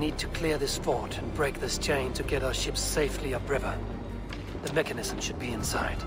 need to clear this fort and break this chain to get our ships safely upriver. The mechanism should be inside.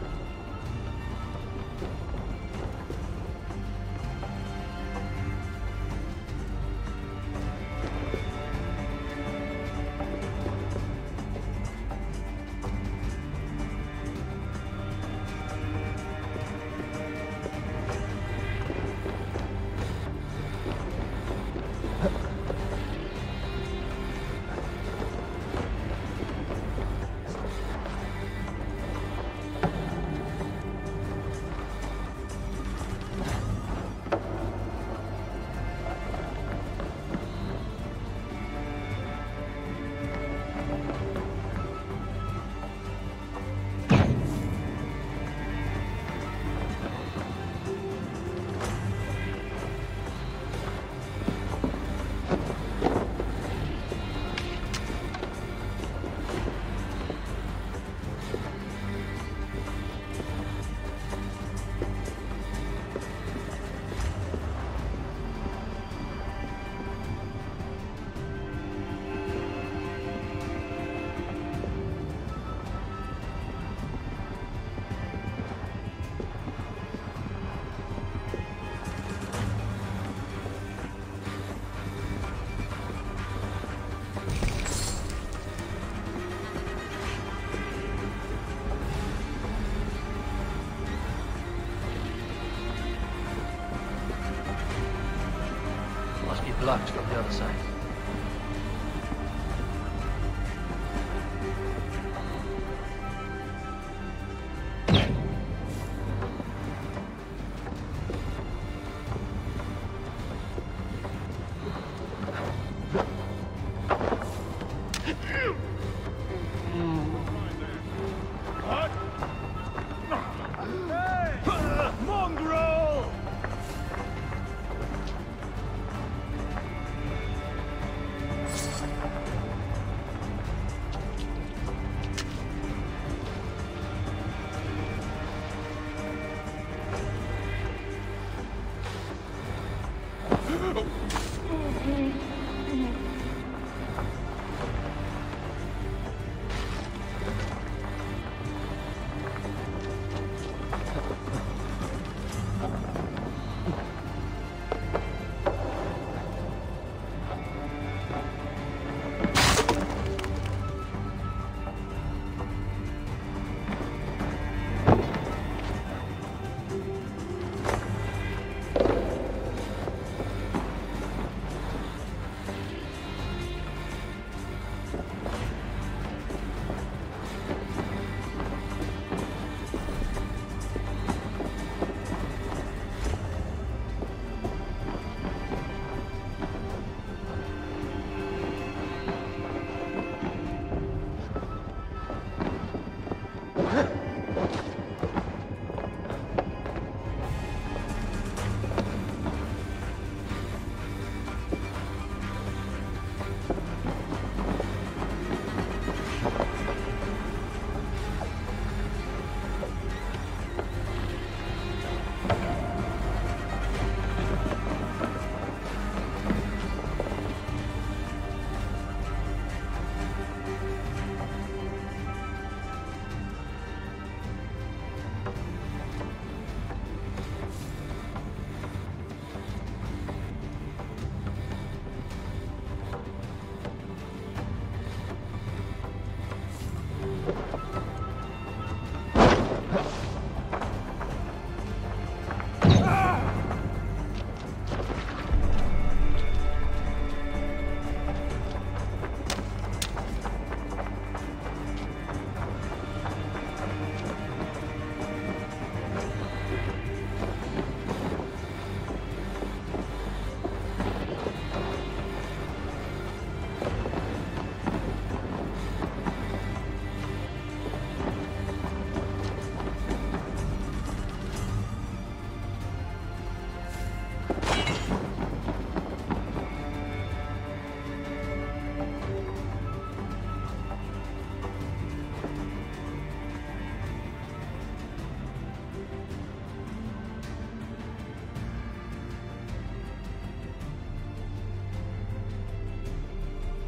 Blocked from the other side.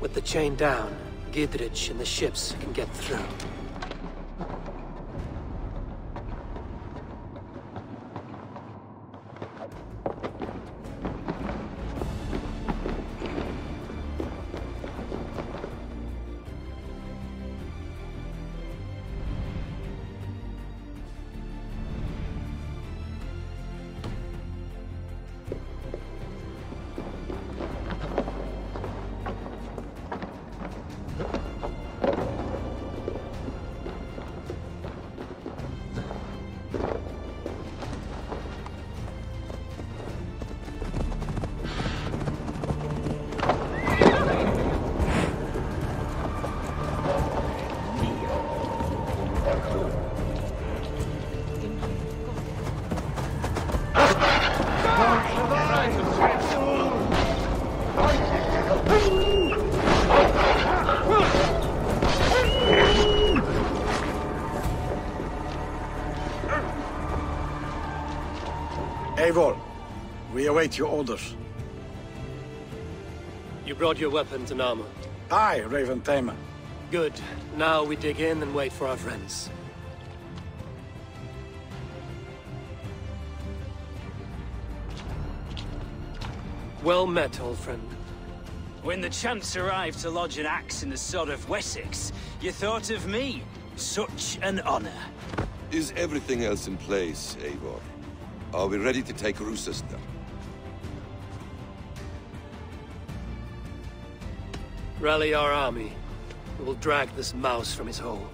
With the chain down, Gidrich and the ships can get through. Eivor, we await your orders. You brought your weapons and armor? Aye, Raven Tamer. Good. Now we dig in and wait for our friends. Well met, old friend. When the chance arrived to lodge an axe in the sod of Wessex, you thought of me. Such an honor. Is everything else in place, Eivor? Are we ready to take Rucester? Rally our army. We will drag this mouse from his hole.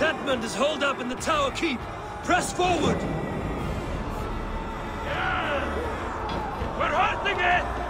Tedmund is holed up in the tower keep. Press forward! Yeah. We're holding it!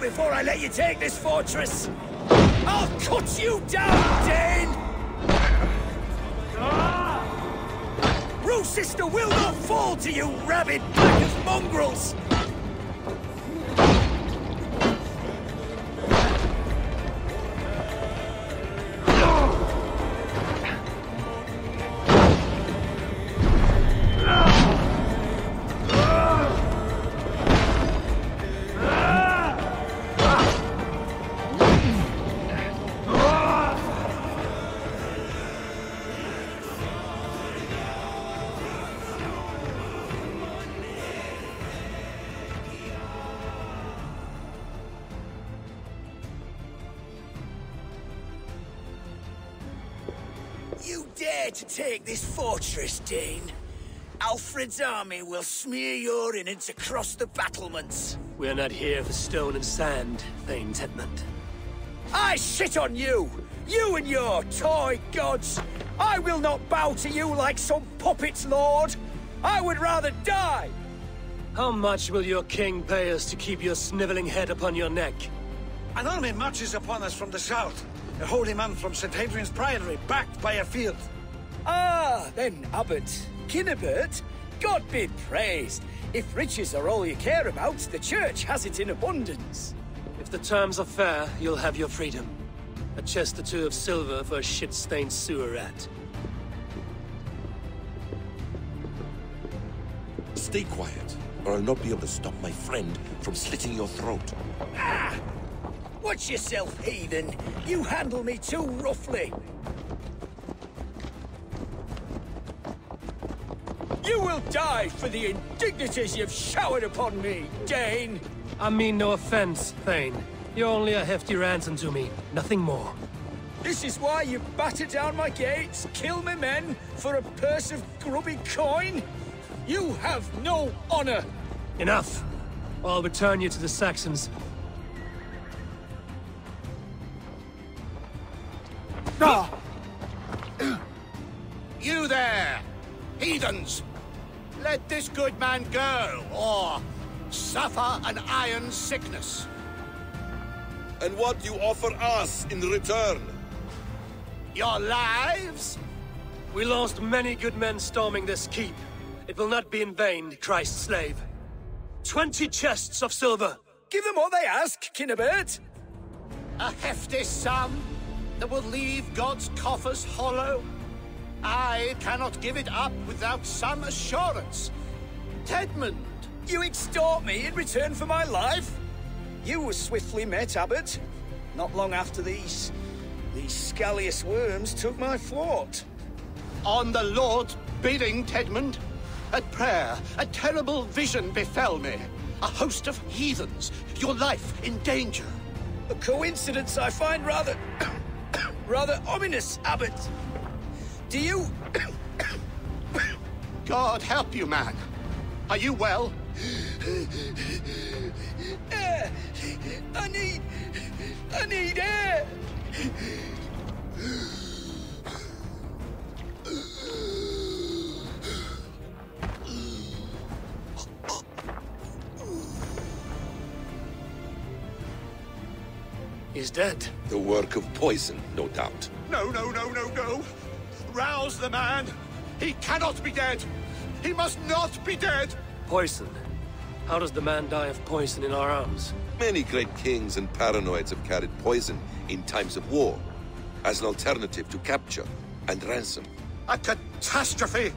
Before I let you take this fortress, I'll cut you down, Dane! Rooster will not fall to you, rabid pack of mongrels! dare to take this fortress, Dane, Alfred's army will smear your innards across the battlements. We are not here for stone and sand, Thane Tedmund. I shit on you! You and your toy gods! I will not bow to you like some puppet's lord! I would rather die! How much will your king pay us to keep your snivelling head upon your neck? An army marches upon us from the south. A holy man from St. Hadrian's Priory, backed by a field. Ah, then Abbot Cynebert, God be praised. If riches are all you care about, the church has it in abundance. If the terms are fair, you'll have your freedom. A chest or two of silver for a shit-stained sewer rat. Stay quiet, or I'll not be able to stop my friend from slitting your throat. Ah! Watch yourself, heathen! You handle me too roughly! You will die for the indignities you've showered upon me, Dane! I mean no offense, Thane. You're only a hefty ransom to me, nothing more. This is why you batter down my gates, kill my men, for a purse of grubby coin? You have no honor! Enough! I'll return you to the Saxons. You there, heathens! Let this good man go, or suffer an iron sickness. And what do you offer us in return? Your lives? We lost many good men storming this keep. It will not be in vain, Christ's slave. 20 chests of silver! Give them all they ask, Cynebert! A hefty sum that will leave God's coffers hollow? I cannot give it up without some assurance. Tedmund! You extort me in return for my life? You were swiftly met, Abbot. Not long after these scallious worms took my fort. On the Lord's bidding, Tedmund. At prayer, a terrible vision befell me. A host of heathens, your life in danger. A coincidence I find rather ominous, Abbot. Do you... God help you, man. Are you well? Air! I need air! He's dead. The work of poison, no doubt. No. Rouse the man! He cannot be dead! He must not be dead! Poison? How does the man die of poison in our arms? Many great kings and paranoids have carried poison in times of war, as an alternative to capture and ransom. A catastrophe!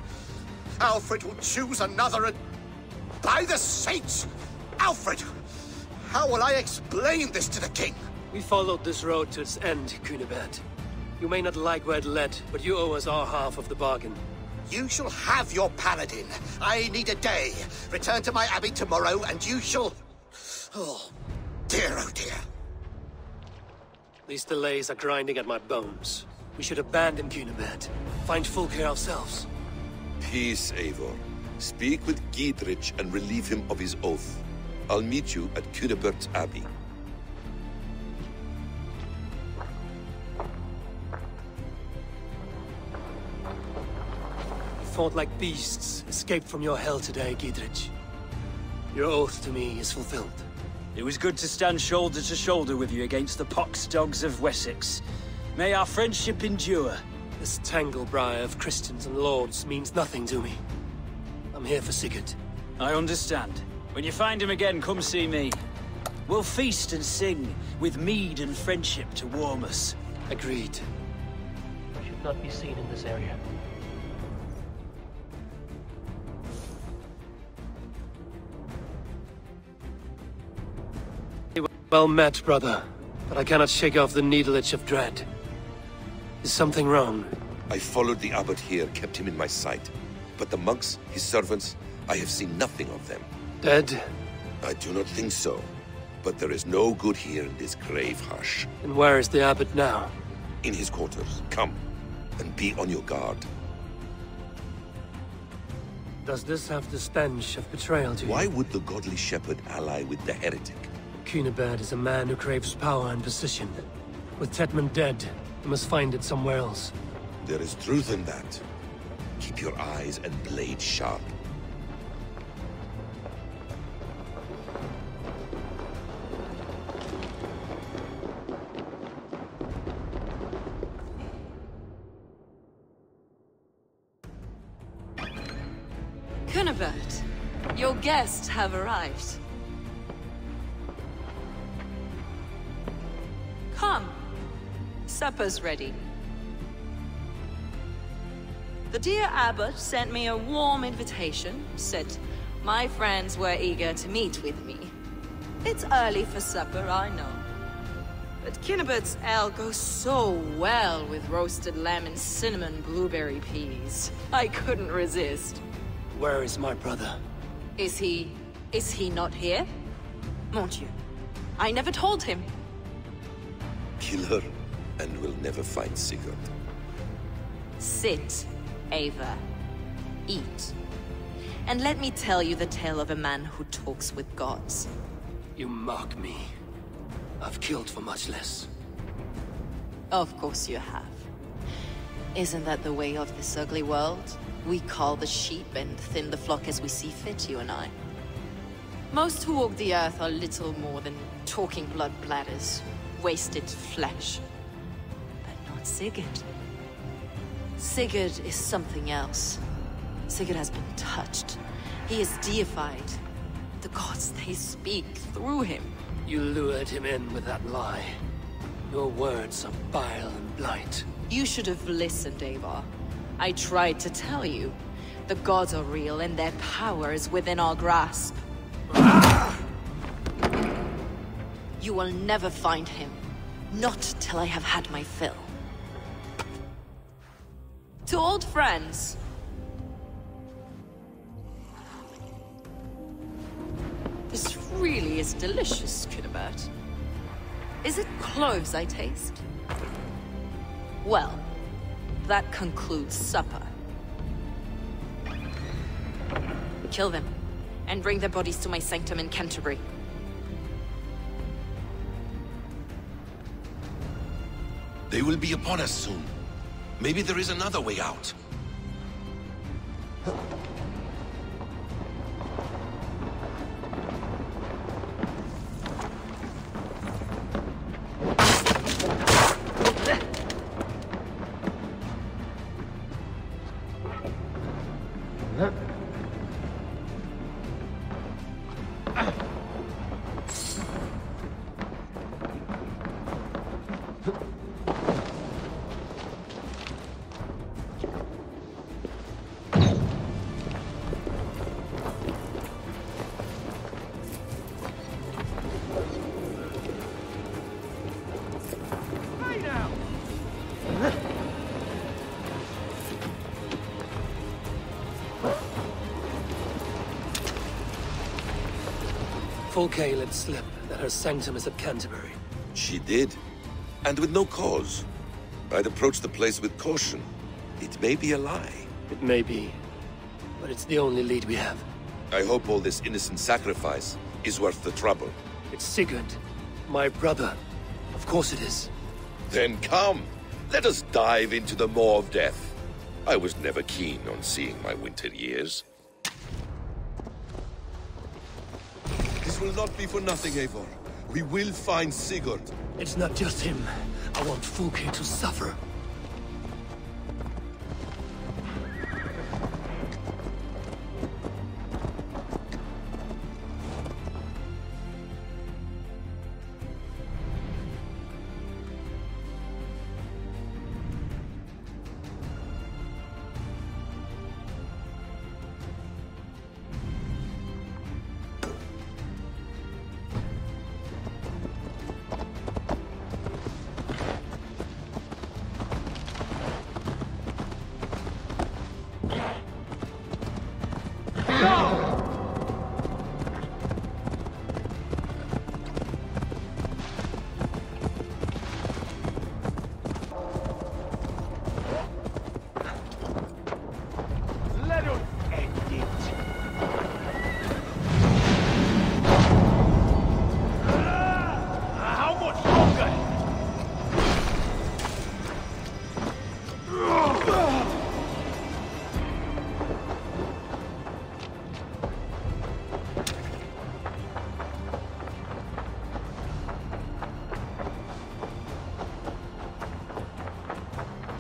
Alfred will choose another and... By the saints! Alfred! How will I explain this to the king? We followed this road to its end, Cynebert. You may not like where it led, but you owe us our half of the bargain. You shall have your paladin. I need a day. Return to my abbey tomorrow, and you shall... Oh, dear, oh dear. These delays are grinding at my bones. We should abandon Cynebert. Find Fulke ourselves. Peace, Eivor. Speak with Gidrich and relieve him of his oath. I'll meet you at Cynebert's abbey. Fought like beasts, escaped from your hell today, Gidrich. Your oath to me is fulfilled. It was good to stand shoulder to shoulder with you against the pox dogs of Wessex. May our friendship endure. This tangle-briar of Christians and lords means nothing to me. I'm here for Sigurd. I understand. When you find him again, come see me. We'll feast and sing, with mead and friendship to warm us. Agreed. I should not be seen in this area. Well met, brother, but I cannot shake off the needle itch of dread. Is something wrong? I followed the abbot here, kept him in my sight. But the monks, his servants, I have seen nothing of them. Dead? I do not think so. But there is no good here in this grave hush. And where is the abbot now? In his quarters. Come, and be on your guard. Does this have the stench of betrayal to you? Why would the godly shepherd ally with the heretic? Cynebert is a man who craves power and position. With Tedmund dead, you must find it somewhere else. There is truth in that. Keep your eyes and blade sharp. Cynebert, your guests have arrived. Come. Supper's ready. The dear abbot sent me a warm invitation, said my friends were eager to meet with me. It's early for supper, I know. But Cynebert's ale goes so well with roasted lamb and cinnamon blueberry peas. I couldn't resist. Where is my brother? Is he not here? Mon Dieu. I never told him. Kill her, and we'll never find Sigurd. Sit, Eivor. Eat. And let me tell you the tale of a man who talks with gods. You mock me. I've killed for much less. Of course you have. Isn't that the way of this ugly world? We cull the sheep and thin the flock as we see fit, you and I. Most who walk the earth are little more than talking blood bladders, wasted flesh. But not Sigurd. Sigurd is something else. Sigurd has been touched. He is deified. The gods, they speak through him. You lured him in with that lie. Your words are bile and blight. You should have listened, Eivor. I tried to tell you. The gods are real and their power is within our grasp. You will never find him. Not till I have had my fill. To old friends. This really is delicious, Cynebert. Is it cloves I taste? Well, that concludes supper. Kill them, and bring their bodies to my sanctum in Canterbury. They will be upon us soon. Maybe there is another way out. Fulke let slip that her sanctum is at Canterbury. She did, and with no cause. I'd approach the place with caution. It may be a lie. It may be, but it's the only lead we have. I hope all this innocent sacrifice is worth the trouble. It's Sigurd, my brother. Of course it is. Then come, let us dive into the maw of death. I was never keen on seeing my winter years. This will not be for nothing, Eivor. We will find Sigurd. It's not just him. I want Fulke to suffer.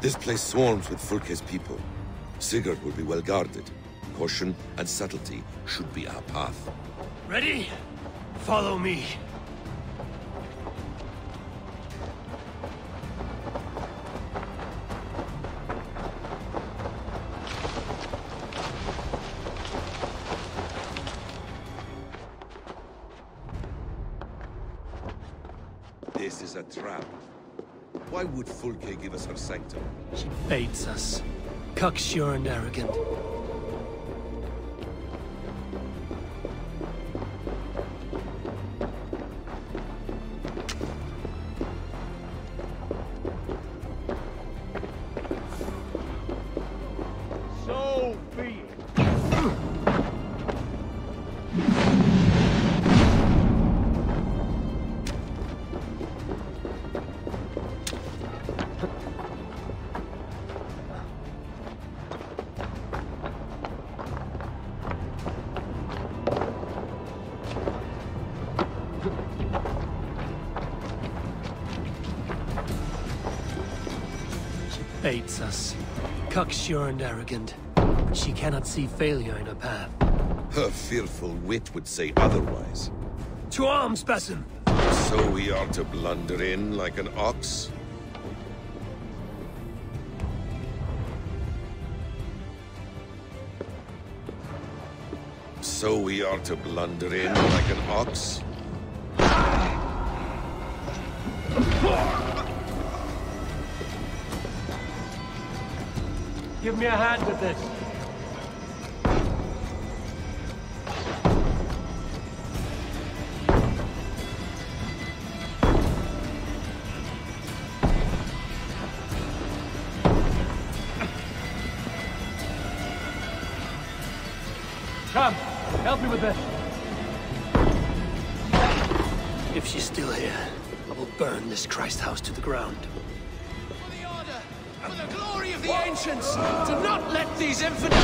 This place swarms with Fulke's people. Sigurd will be well guarded. Caution and subtlety should be our path. Ready? Follow me. This is a trap. Why would Fulke give us her sanctum? She baits us. Cocksure and arrogant. Baits us. Cocksure and arrogant. But she cannot see failure in her path. Her fearful wit would say otherwise. To arms, Basim! So we are to blunder in like an ox? So we are to blunder in like an ox? Give me a hand with this. Come, help me with this. If she's still here, I will burn this Christ house to the ground. The ancients, do not let these infidels...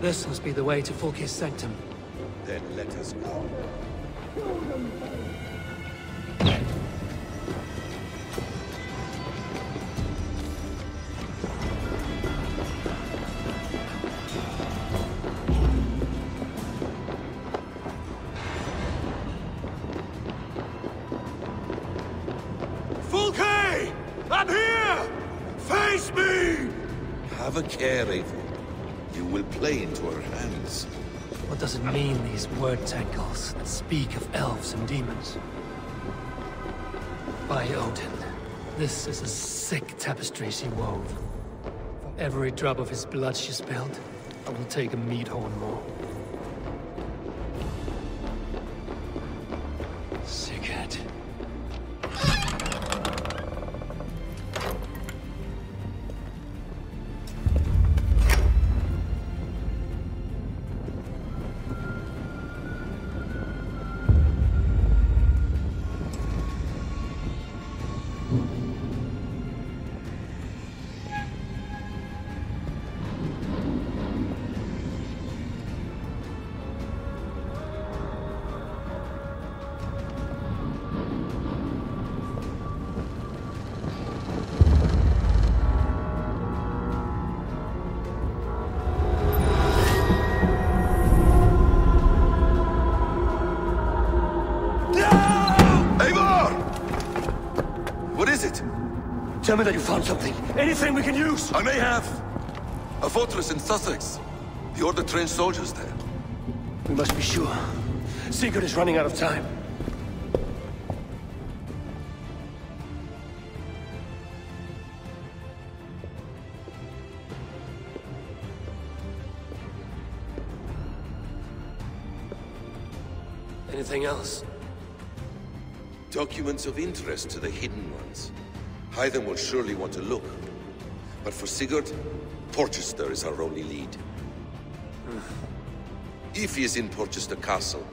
This must be the way to Fulke's sanctum. Then let us go. Fulke! I'm here! Face me! Have a care, Eivor. Will play into our hands. What does it mean, these word tangles that speak of elves and demons? By Odin, this is a sick tapestry she wove. For every drop of his blood she spilled, I will take a meat horn more. Sigurd. Tell me that you found something. Anything we can use? I may have. A fortress in Sussex. He ordered trained soldiers there. We must be sure. Sigurd is running out of time. Anything else? Documents of interest to the Hidden Ones. Hytham will surely want to look. But for Sigurd, Porchester is our only lead. If he is in Porchester Castle,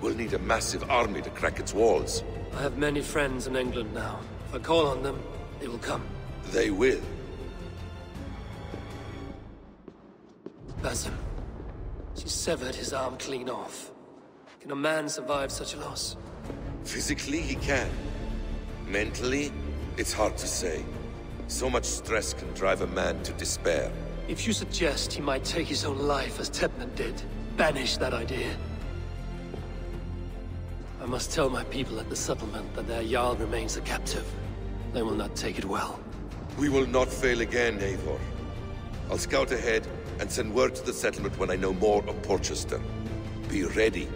we'll need a massive army to crack its walls. I have many friends in England now. If I call on them, they will come. They will. Basim. She severed his arm clean off. Can a man survive such a loss? Physically, he can. Mentally, it's hard to say. So much stress can drive a man to despair. If you suggest he might take his own life as Tedmund did, banish that idea. I must tell my people at the settlement that their Jarl remains a captive. They will not take it well. We will not fail again, Eivor. I'll scout ahead and send word to the settlement when I know more of Porchester. Be ready.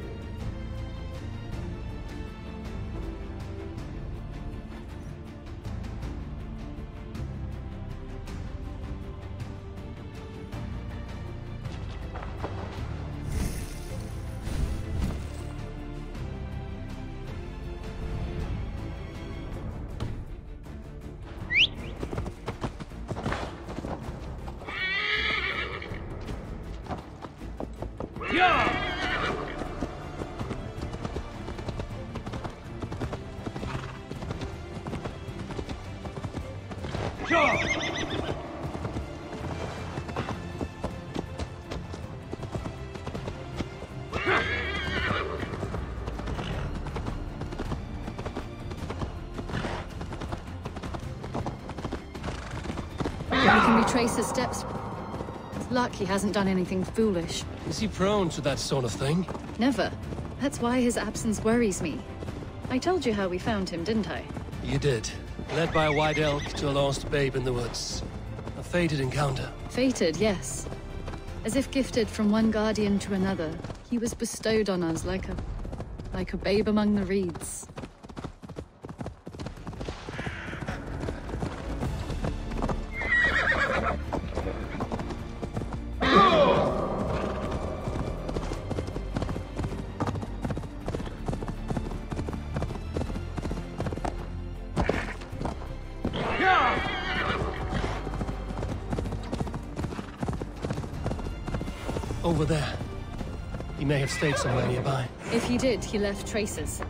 Trace his steps. It's luck he hasn't done anything foolish. Is he prone to that sort of thing? Never. That's why his absence worries me. I told you how we found him, didn't I? You did. Led by a white elk to a lost babe in the woods. A fated encounter. Fated, yes. As if gifted from one guardian to another, he was bestowed on us like a babe among the reeds. Over there. He may have stayed somewhere nearby. If he did, he left traces.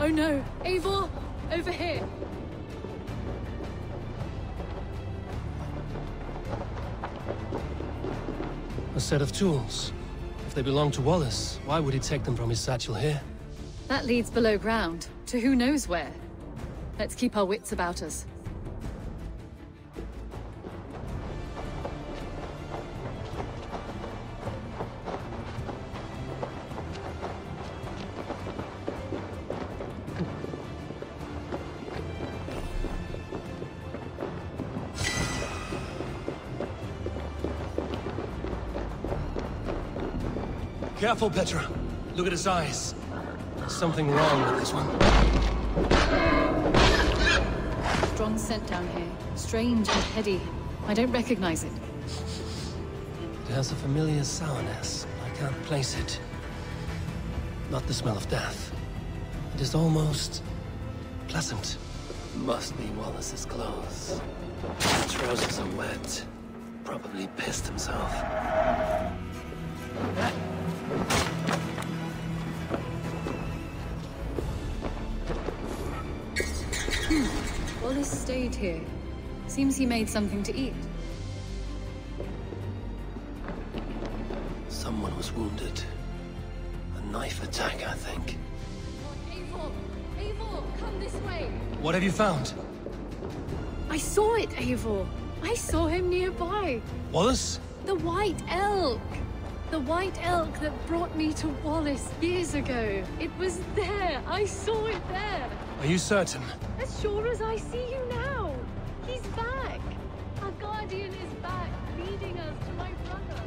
Oh no! Eivor! Over here! A set of tools. If they belong to Wallace, why would he take them from his satchel here? That leads below ground, to who knows where. Let's keep our wits about us. Careful, Petra. Look at his eyes. There's something wrong with this one. Strong scent down here. Strange and heady. I don't recognize it. It has a familiar sourness. I can't place it. Not the smell of death. It is almost pleasant. Must be Wallace's clothes. His trousers are wet. Probably pissed himself. Wallace stayed here. Seems he made something to eat. Someone was wounded. A knife attack, I think. Eivor! Eivor! Come this way! What have you found? I saw it, Eivor! I saw him nearby! Wallace? The white elk! The white elk that brought me to Wallace years ago. It was there. I saw it there. Are you certain? As sure as I see you now. He's back. Our guardian is back, leading us to my brother.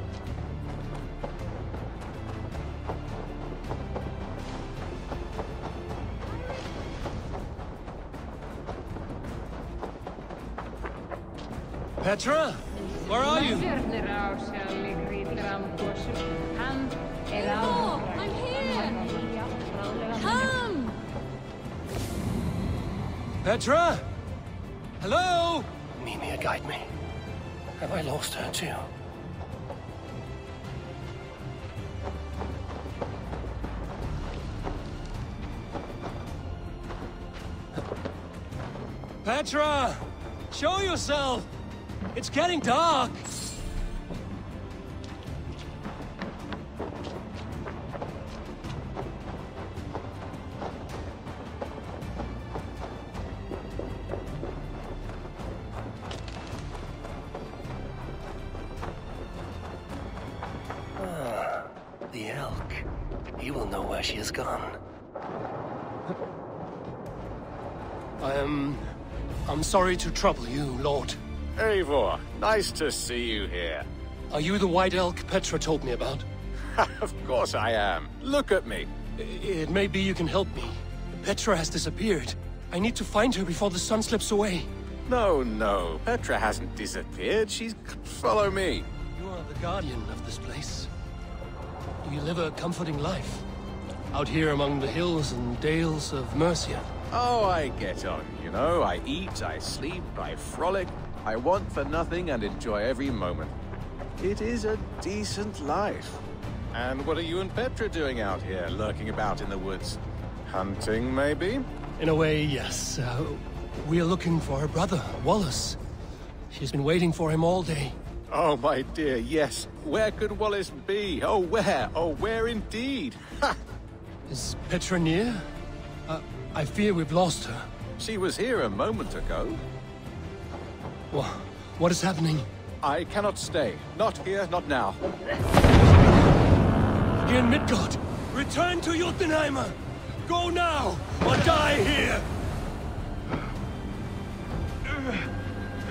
Petra, where are you? Oh, I'm here! Come! Petra? Hello? Mimir, guide me. Have I lost her too? Petra! Show yourself! It's getting dark! Ah, the elk. He will know where she has gone. I'm sorry to trouble you, Lord. Eivor, nice to see you here. Are you the white elk Petra told me about? Of course I am. Look at me. It may be you can help me. Petra has disappeared. I need to find her before the sun slips away. No, no. Petra hasn't disappeared. She's... Follow me. You are the guardian of this place. You live a comforting life. Out here among the hills and dales of Mercia. Oh, I get on, you know. I eat, I sleep, I frolic. I want for nothing and enjoy every moment. It is a decent life. And what are you and Petra doing out here, lurking about in the woods? Hunting, maybe? In a way, yes. We are looking for her brother, Wallace. She's been waiting for him all day. Oh, my dear, yes. Where could Wallace be? Oh, where? Oh, where indeed? Ha! Is Petra near? I fear we've lost her. She was here a moment ago. What is happening? I cannot stay. Not here, not now. Dear Midgard, return to Jotunheim! Go now, or die here!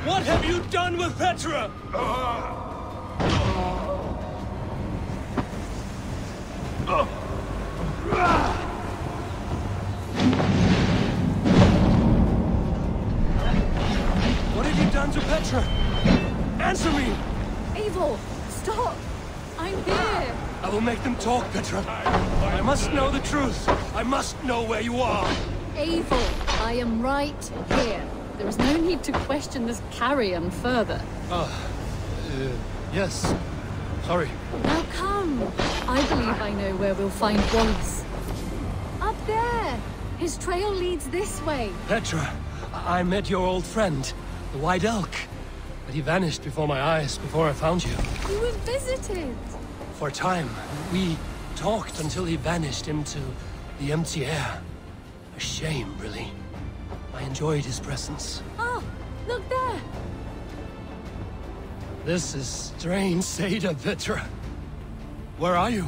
What have you done with Petra? To Petra! Answer me! Eivor, stop! I'm there! I will make them talk, Petra. I must know the truth. I must know where you are. Eivor, I am right here. There is no need to question this carrion further. Yes. Sorry. Now come! I believe I know where we'll find Wallace. Up there! His trail leads this way. Petra, I met your old friend. The white elk. But he vanished before my eyes, before I found you. You were visited! For a time, we talked until he vanished into the empty air. A shame, really. I enjoyed his presence. Oh, look there! This is strange, Seda Petra. Where are you?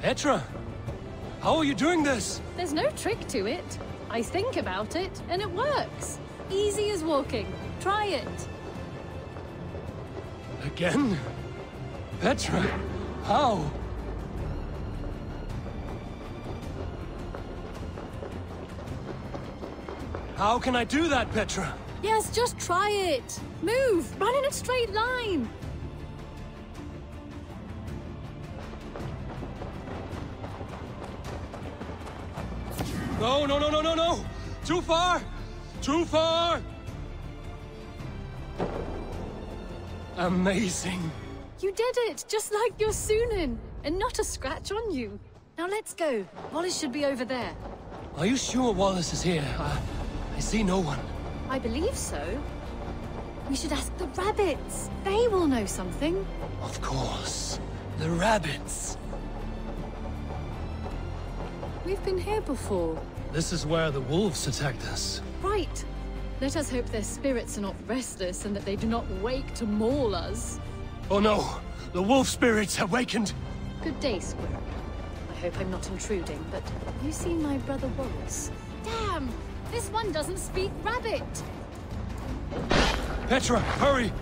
Petra, how are you doing this? There's no trick to it. I think about it, and it works. Easy as walking. Try it. Again? Petra, how? How can I do that, Petra? Yes, just try it. Move, run in a straight line. No, no, no, no, no, no! Too far! Too far! Amazing! You did it, just like your Sunan, and not a scratch on you. Now let's go. Wallace should be over there. Are you sure Wallace is here? I see no one. I believe so. We should ask the rabbits. They will know something. Of course. The rabbits. We've been here before. This is where the wolves attacked us. Right. Let us hope their spirits are not restless and that they do not wake to maul us. Oh no! The wolf spirits have wakened! Good day, Squirrel. I hope I'm not intruding, but you see my brother Wallace. Damn! This one doesn't speak rabbit! Petra, hurry!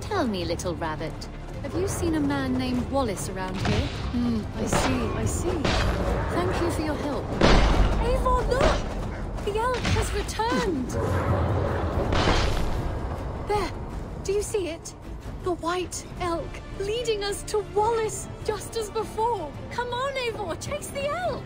Tell me, little rabbit, have you seen a man named Wallace around here? Hmm, I see. Thank you for your help. Eivor, look! The elk has returned! There! Do you see it? The white elk, leading us to Wallace, just as before! Come on, Eivor, chase the elk!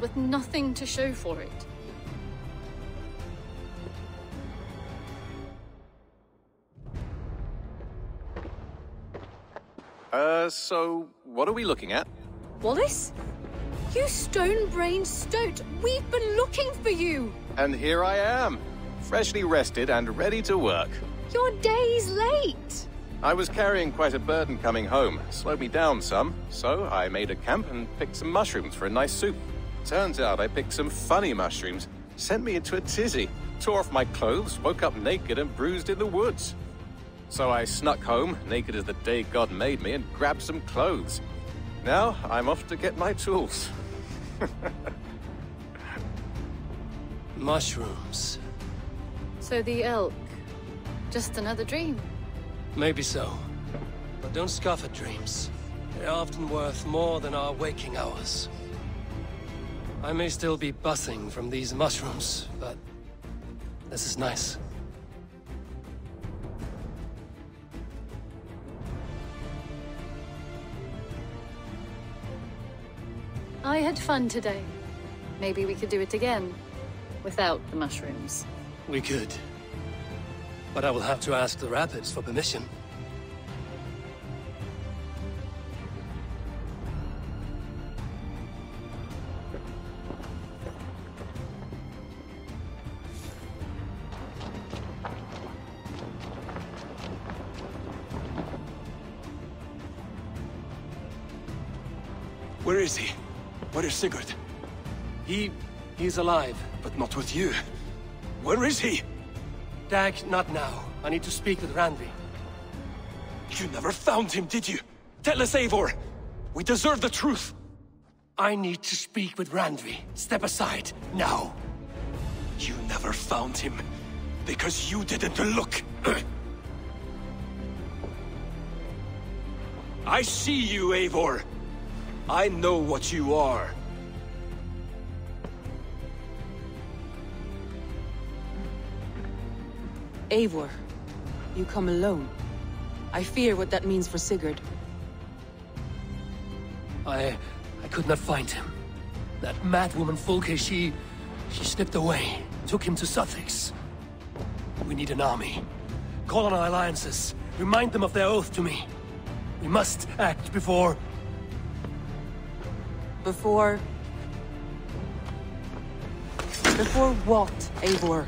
With nothing to show for it. So what are we looking at? Wallace? You stone-brained stoat! We've been looking for you! And here I am, freshly rested and ready to work. Your day's late! I was carrying quite a burden coming home. Slowed me down some, so I made a camp and picked some mushrooms for a nice soup. Turns out I picked some funny mushrooms, sent me into a tizzy, tore off my clothes, woke up naked and bruised in the woods. So I snuck home, naked as the day God made me, and grabbed some clothes. Now I'm off to get my tools. Mushrooms. So the elk, just another dream? Maybe so. But don't scoff at dreams. They're often worth more than our waking hours. I may still be buzzing from these mushrooms, but this is nice. I had fun today. Maybe we could do it again, without the mushrooms. We could. But I will have to ask the rabbits for permission. Where is he? Where is Sigurd? He's alive. But not with you. Where is he? Dag, not now. I need to speak with Randvi. You never found him, did you? Tell us, Eivor! We deserve the truth! I need to speak with Randvi. Step aside, now. You never found him, because you didn't look. I see you, Eivor. I know what you are. Eivor, you come alone. I fear what that means for Sigurd. I could not find him. That madwoman Fulke, she slipped away, took him to Sussex. We need an army. Call on our alliances. Remind them of their oath to me. We must act before... Before what, Eivor?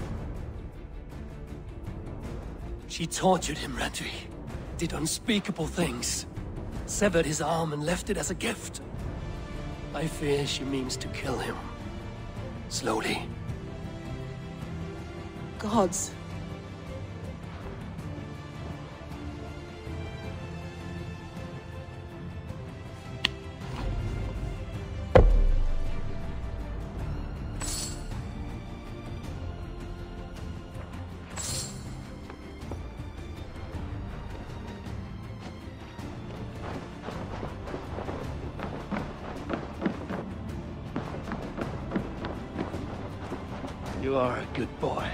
She tortured him, Randvi. Did unspeakable things. Severed his arm and left it as a gift. I fear she means to kill him. Slowly. Gods. You are a good boy.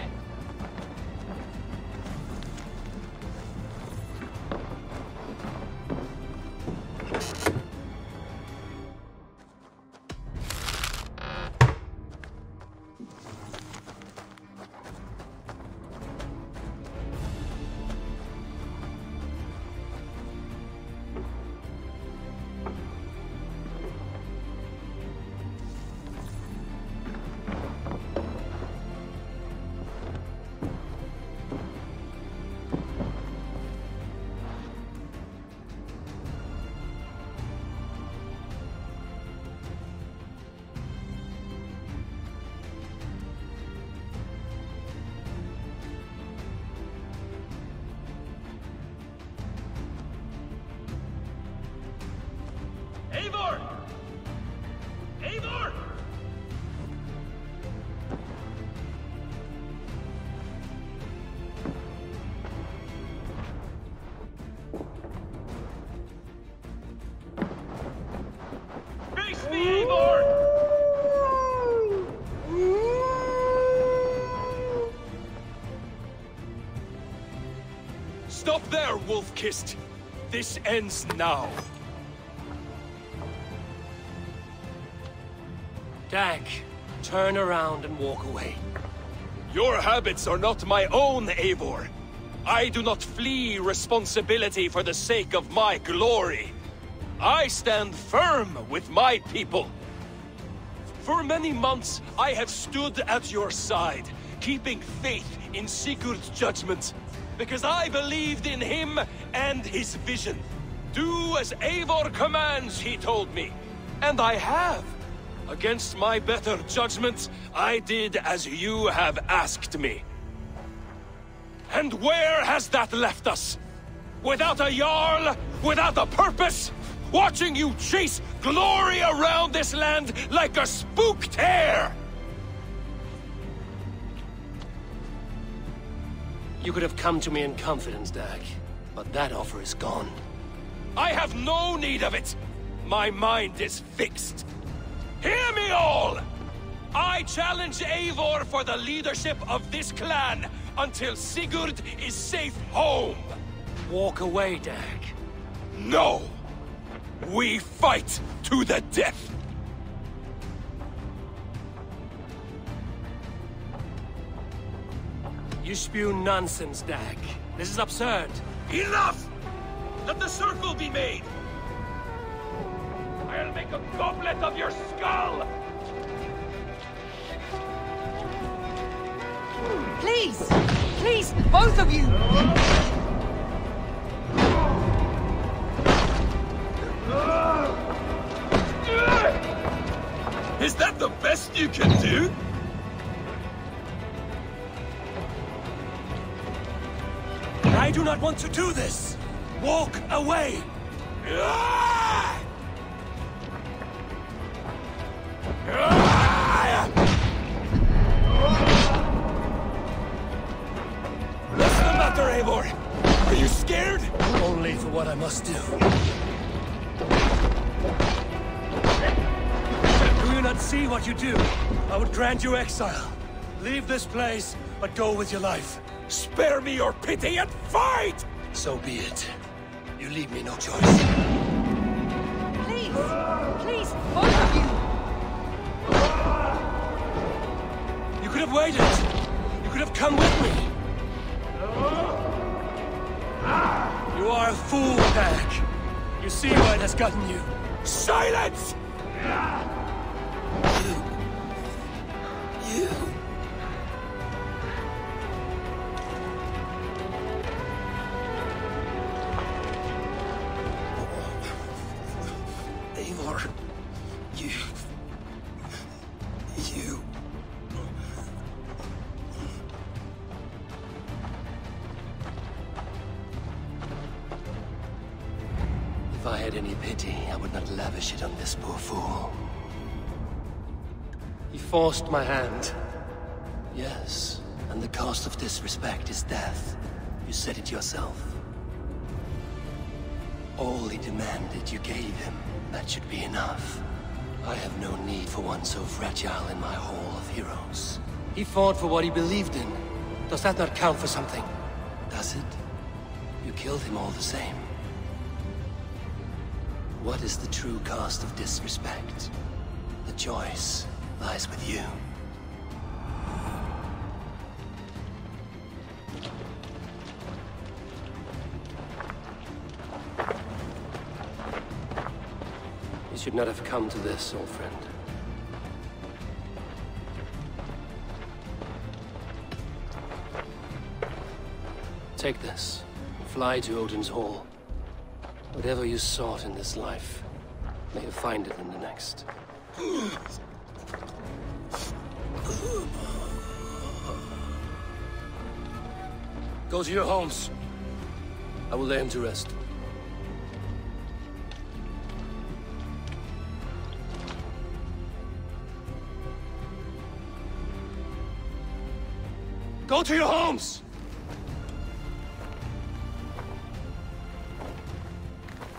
Stop there, wolf-kissed! This ends now! Dag, turn around and walk away. Your habits are not my own, Eivor. I do not flee responsibility for the sake of my glory. I stand firm with my people. For many months, I have stood at your side, keeping faith in Sigurd's judgment. Because I believed in him and his vision. Do as Eivor commands, he told me. And I have. Against my better judgment, I did as you have asked me. And where has that left us? Without a Jarl, without a purpose, watching you chase glory around this land like a spooked hare! You could have come to me in confidence, Dag, but that offer is gone. I have no need of it! My mind is fixed. Hear me all! I challenge Eivor for the leadership of this clan until Sigurd is safe home! Walk away, Dag. No! We fight to the death! You spew nonsense, Dag. This is absurd. Enough! Let the circle be made! I'll make a goblet of your skull! Please! Please, both of you! Is that the best you can do? I do not want to do this! Walk away! What's the matter, Eivor? Are you scared? Only for what I must do. Do you not see what you do? I would grant you exile. Leave this place, but go with your life. Spare me your pity and fight! So be it. You leave me no choice. Please! Please, both of you! You could have waited! You could have come with me! You are a fool, Dag. You see where it has gotten you. Silence! You... If I had any pity, I would not lavish it on this poor fool. He forced my hand. Yes, and the cost of disrespect is death. You said it yourself. All he demanded, you gave him. That should be enough. I have no need for one so fragile in my hall of heroes. He fought for what he believed in. Does that not count for something? Does it? You killed him all the same. What is the true cost of disrespect? The choice lies with you. You should not have come to this, old friend. Take this. Fly to Odin's hall. Whatever you sought in this life, may you find it in the next. Go to your homes. I will lay him to rest. Go to your homes!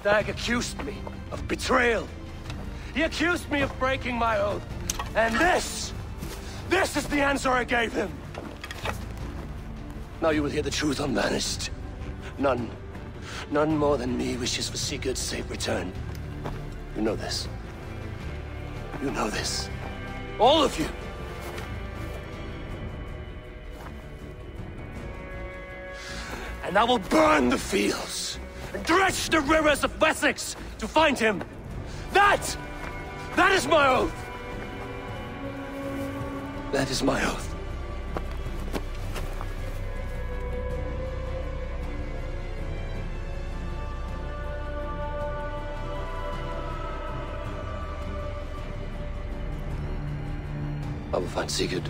Dag accused me of betrayal. He accused me of breaking my oath. And this is the answer I gave him. Now you will hear the truth unvanished. None more than me wishes for Sigurd's safe return. You know this. You know this. All of you. And I will burn the fields. And dredge the rivers of Wessex to find him! That is my oath! That is my oath. I will find Sigurd.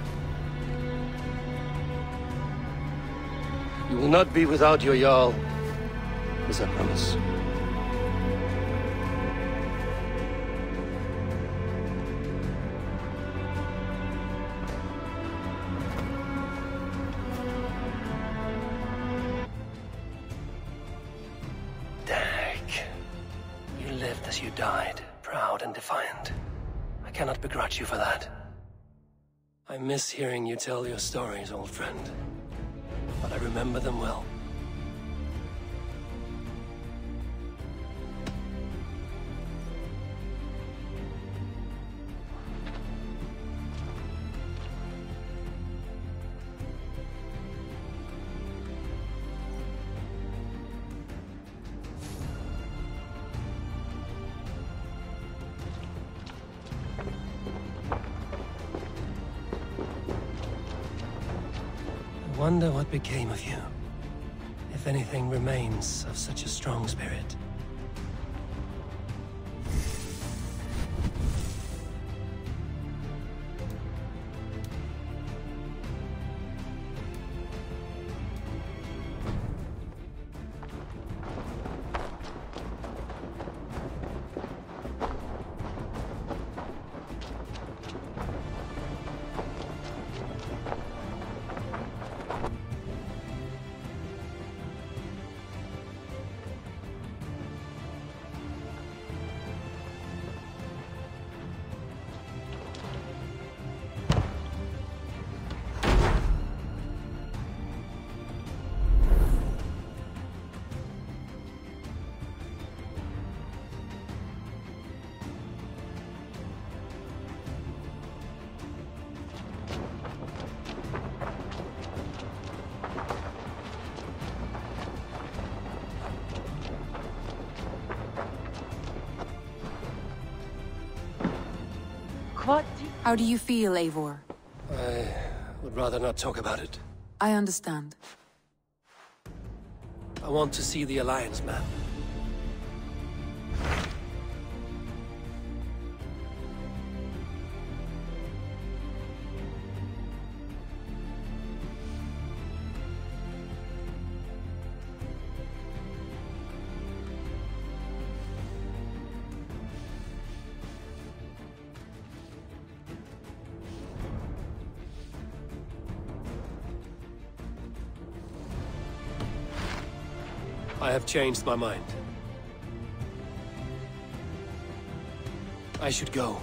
You will not be without your Jarl. Is that promise? Dag, you lived as you died, proud and defiant. I cannot begrudge you for that. I miss hearing you tell your stories, old friend, but I remember them well. I wonder what became of you, if anything remains of such a strong spirit. How do you feel, Eivor? I would rather not talk about it. I understand. I want to see the Alliance map. I have changed my mind. I should go.